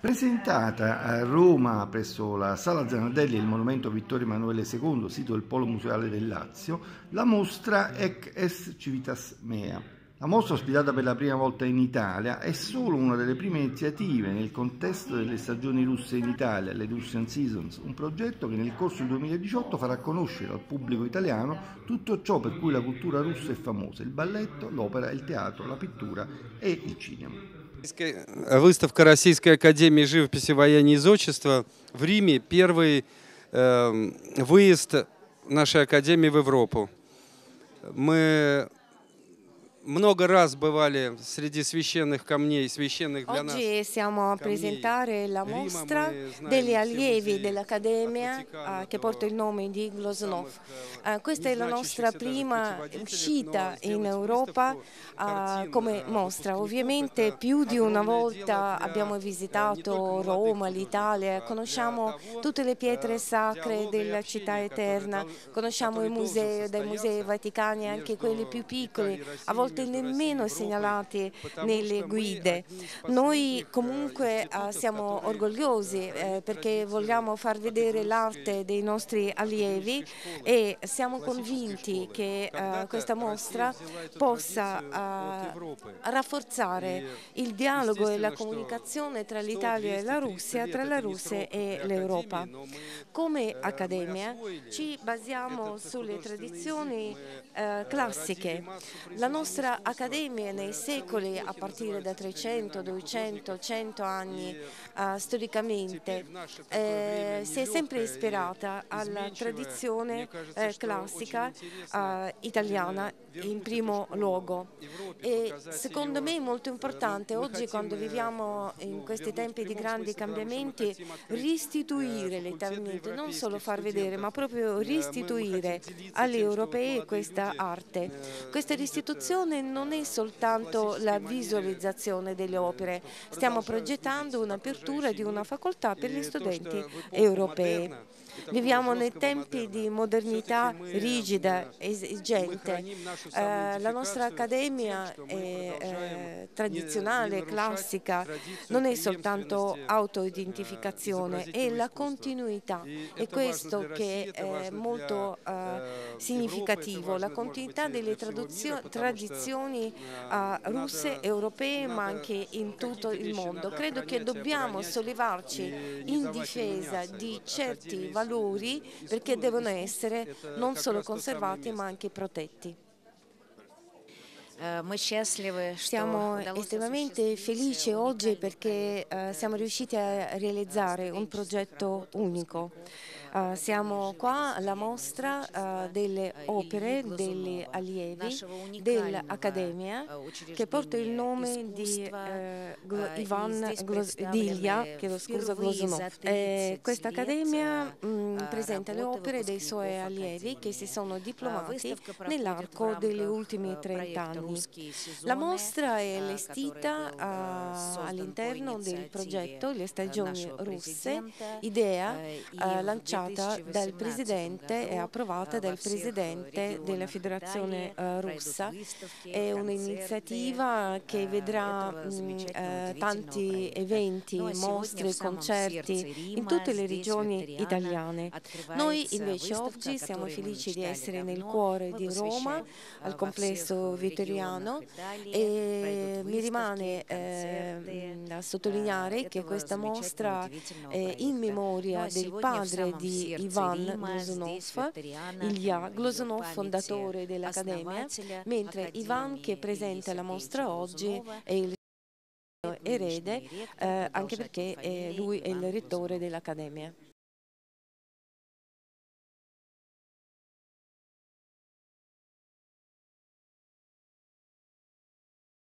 Presentata a Roma presso la Sala Zanardelli e il monumento Vittorio Emanuele II, sito del Polo Museale del Lazio, la mostra Haec Est Civitas Mea. La mostra, ospitata per la prima volta in Italia, è solo una delle prime iniziative nel contesto delle stagioni russe in Italia, le Russian Seasons, un progetto che nel corso del 2018 farà conoscere al pubblico italiano tutto ciò per cui la cultura russa è famosa: il balletto, l'opera, il teatro, la pittura e il cinema. Выставка Российской академии живописи, ваяния и зодчества в Риме — первый выезд нашей академии в Европу. Мы много раз бывали среди священных камней, священных для нас. Oggi siamo a presentare la mostra degli allievi dell'Accademia che porta il nome di Glazunov. Questa è la nostra prima uscita in Europa come mostra. Ovviamente più di una volta abbiamo visitato Roma, l'Italia, conosciamo tutte le pietre sacre della città eterna, conosciamo i musei, dai musei vaticani, anche quelli più piccoli, a volte nemmeno segnalati nelle guide. Noi comunque siamo orgogliosi perché vogliamo far vedere l'arte dei nostri allievi e siamo convinti che questa mostra possa rafforzare il dialogo e la comunicazione tra l'Italia e la Russia, tra la Russia e l'Europa. Come Accademia ci basiamo sulle tradizioni classiche. La nostra Accademia nei secoli, a partire da 300, 200, 100 anni storicamente, si è sempre ispirata alla tradizione classica italiana in primo luogo. E secondo me è molto importante oggi, quando viviamo in questi tempi di grandi cambiamenti, restituire l'italianità, non solo far vedere, ma proprio restituire agli europei questa arte. Questa restituzione non è soltanto la visualizzazione delle opere, stiamo progettando un'apertura di una facoltà per gli studenti europei. Viviamo nei tempi di modernità rigida, esigente. La nostra Accademia è tradizionale, classica, non è soltanto autoidentificazione, è la continuità, è questo che è molto significativo, la continuità delle tradizioni russe, europee, ma anche in tutto il mondo. Credo che dobbiamo sollevarci in difesa di certi valori, perché devono essere non solo conservati ma anche protetti. Siamo estremamente felici oggi perché siamo riusciti a realizzare un progetto unico. Siamo qua alla mostra delle opere degli allievi dell'Accademia che porta il nome di Ivan Glazunov. Questa Accademia presenta le opere dei suoi allievi che si sono diplomati nell'arco degli ultimi 30 anni. La mostra è allestita all'interno del progetto Le stagioni russe, idea lanciata dal Presidente e approvata dal Presidente della Federazione russa. È un'iniziativa che vedrà tanti eventi, mostre, concerti in tutte le regioni italiane. Noi invece oggi siamo felici di essere nel cuore di Roma, al complesso Vittorio Emanuele II, e mi rimane da sottolineare che questa mostra è in memoria del padre di Ivan Glazunov, Ilya Glazunov, fondatore dell'Accademia, mentre Ivan, che presenta la mostra oggi, è il erede, anche perché lui è il rettore dell'Accademia.